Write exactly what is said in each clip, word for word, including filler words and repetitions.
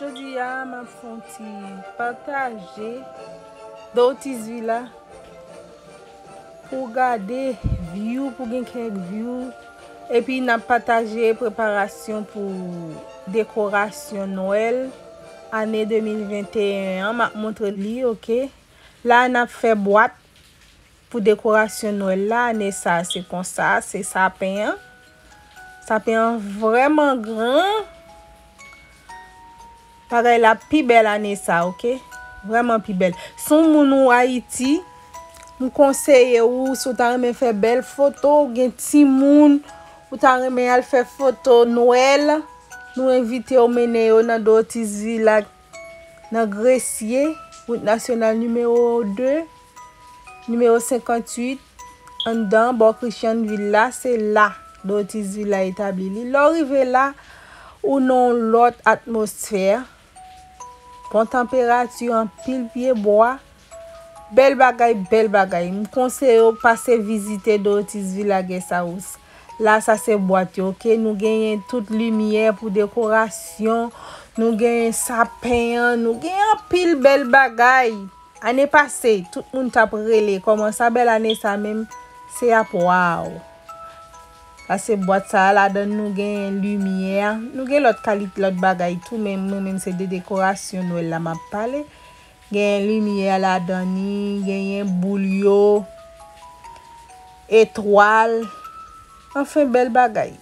Jodi a m'a fonti partager Dorothy's Villa pour garder view pour gagner quelques view et puis n'a partager préparation pour décoration Noël année deux mille vingt et un m'a montré li OK là n'a fait boîte pour décoration Noël là année ça c'est comme ça c'est sapin sapin vraiment grand. Pareil, la plus belle année, ça, ok? Vraiment plus belle. Si vous êtes à Haïti, je vous conseille, si vous avez fait belle photo, vous avez un petit monde, vous avez fait photo Noël, nous invitons à mener dans Dorothy's Villa, dans Grecier, route nationale numéro deux, numéro cinquante-huit, en dedans, bon Christian Villa, c'est là, Dorothy's Villa établie. L'arrivée là, ou non l'autre atmosphère. Bon température en pile pied bois. Belle bagaille, belle bagaille. Je conseille de passer visiter Dorothy's Villa Guest House. Là, ça c'est boîte, ok? Nous gagnons toute lumière pour décoration. Nous gagnons sapin. Nous gagnons pile belle bagaille. Année passée, tout le monde t'a relé. Comment ça, belle année, ça même? C'est à wow. Là, c'est boîte, ça là, donne nous gagnons lumière. Nous gagnons l'autre qualité, l'autre bagaille, tout même. Nous, même, c'est des décorations, nous, là, m'a parlé. Gagne lumière la donne, gagne boulio, étoile, enfin belle bagaille.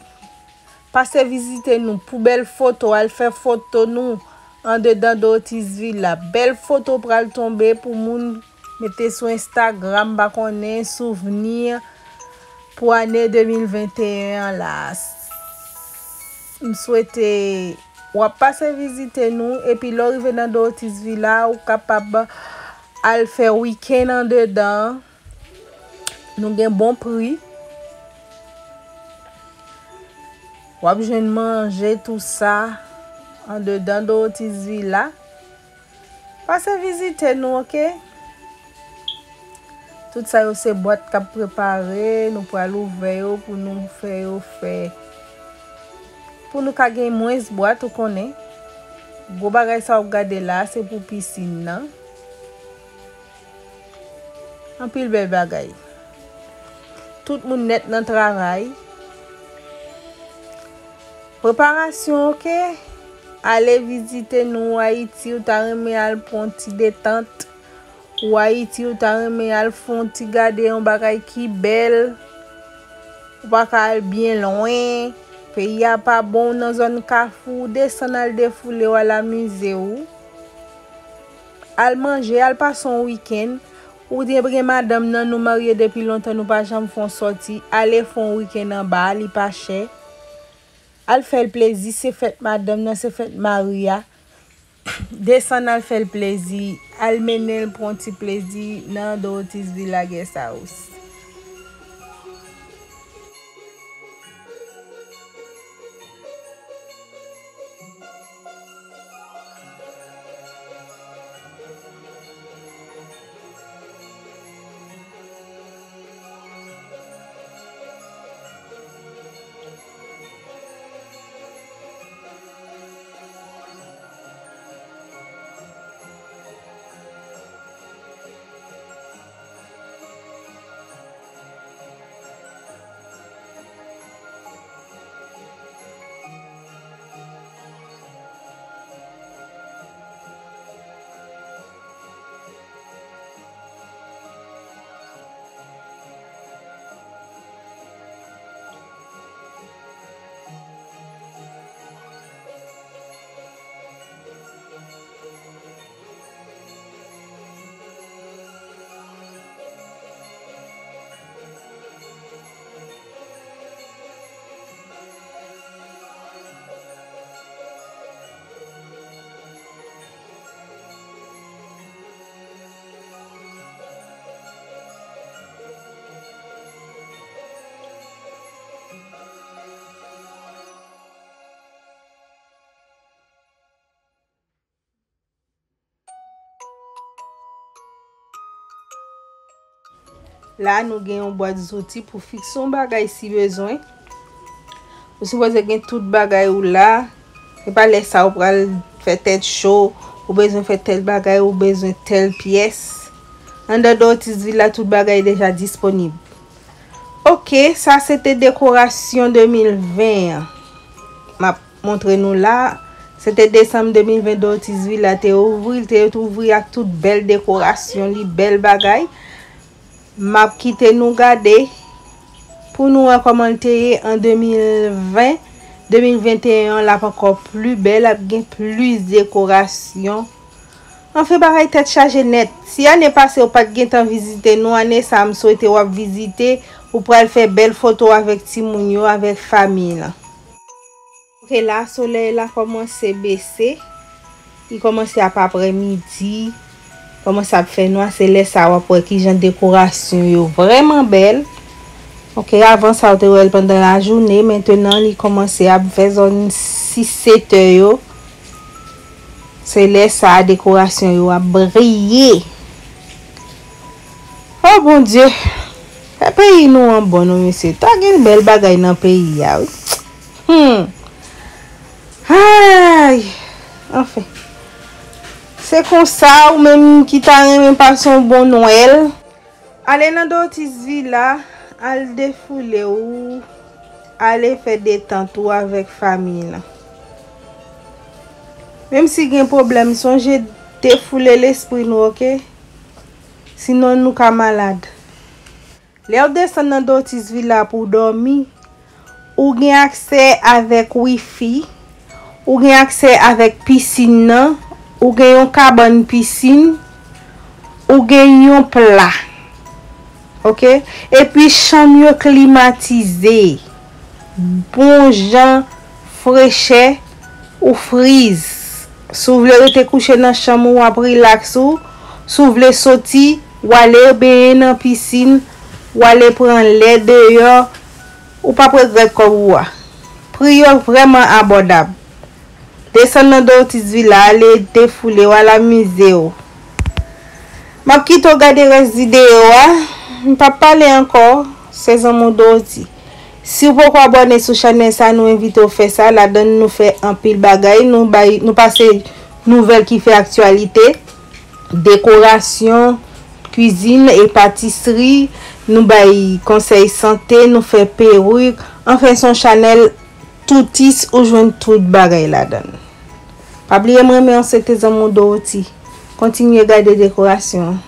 Passez visiter nous pour belle photo, elle fait photo nous en dedans Dorothy's Villa. Belle photo pour elle tomber pour moun mettez sur Instagram, ba konnen souvenir pour année deux mille vingt et un là. Me souhaiter ou à passer visiter nous et puis l'arrivée dans Dorothy's Villa ou capable à faire week-end en dedans. Nous gagnons bon prix. Ou besoin de manger tout ça en dedans Dorothy's Villa. Passez visiter nous, OK? Tout ça c'est boîte qu'a préparé, nous pour l'ouvrir pour nous faire faire. Pour nous gagner moins de boîtes, on connaît. Gros bagage ça regarder là, c'est pour piscine là. En pile bel bagage. Tout le monde net dans le travail. Préparation, OK? Allez visiter nous Haïti ou ta remis à prendre petit détente. Ou Haïti ou ta remis à font ti garder un bagage qui belle. Ou pas qu'à bien loin. Pays a pas bon dans zone Carrefour, descend al défouler ou à la musée ou al manger, al passe son week-end ou bien madame nan nous marier depuis longtemps nous pas jamais font sorti, aller font week-end en bas, li pas cher. Al fait le plaisir, c'est fête madame nan, c'est fête Maria. Descend al fait le plaisir, al mener le prend petit plaisir dans Dorothy's Villa Guest House. Là, nous avons une boîte d'outils pour fixer un bagage si besoin. Vous supposez que tout bagage ou là, et pas laisser ça au pral fè tèt chaud, ou besoin fè tel bagay, ou besoin telle pièce. En de Dorothy's Villa, tout bagay déjà disponible. OK, ça c'était décoration deux mille vingt. M'a montre nous là, c'était décembre deux mille vingt Dorothy's Villa t'est ouvri, t'est ouvri avec toute belle décoration, li belle bagay. M'a quitté nous garder pour nous recommander en deux mille vingt. deux mille vingt et un, là encore plus belle, a bien plus décoration. On fait pareil tête chargée net. Si on est passé au pas de temps visiter nous année, ça me souhaite ou visiter ou pour faire belle photo avec Timounio, avec famille. OK, là soleil là commence à baisser. Il commence à après-midi. Commence à faire noir, c'est là ça pour qui j'en décoration yo vraiment belle. OK, avant ça te wel pendant la journée, maintenant il commence à faire zone six sept heures yo. C'est là ça décoration yo a briller. Oh bon Dieu. Le pays nous en bon monsieur. Tu as une belle bagaille dans le pays ya. Hmm. Aïe. Enfin. C'est comme ça ou même qui t'a même pas son bon Noël. Allez dans Dorothy's Villa. Al défouler ou aller faire des tantous avec famille. Même si y a un problème, songez défouler l'esprit nous, OK? Sinon nous sommes malades. Les descendants Dorothy's Villa pour dormir, ou gen accès avec wifi, ou gen accès avec piscine, ou gen yon cabane piscine, ou gen yon plat. OK, et puis chambre climatisée, bon gens fraîche ou frise. Si vous voulez te coucher dans chambre ou après relax, si vous voulez sortir ou aller baigner dans piscine ou aller prendre l'air dehors, ou pas regretter comme vous. Prix vraiment abordable. Descendre dans Dorothy's Villa, aller défouler ou à la musée. M'a quitte regarder reste vidéo. Je ne peux pas parler encore, c'est un mot d'ordi. Si vous pouvez vous abonner sur la chaîne, nous invitons à faire ça. La donne nous fait un pile bagaille. Nous, nous passons nouvelles qui fait actualité. Décoration, cuisine et pâtisserie. Nous baillons conseil santé, nous fait perruque. Enfin, son channel, tout is ou joint tout bagaille la donne. Pas oublier moi, mais c'était un mot d'ordi. Continuez à garder décoration.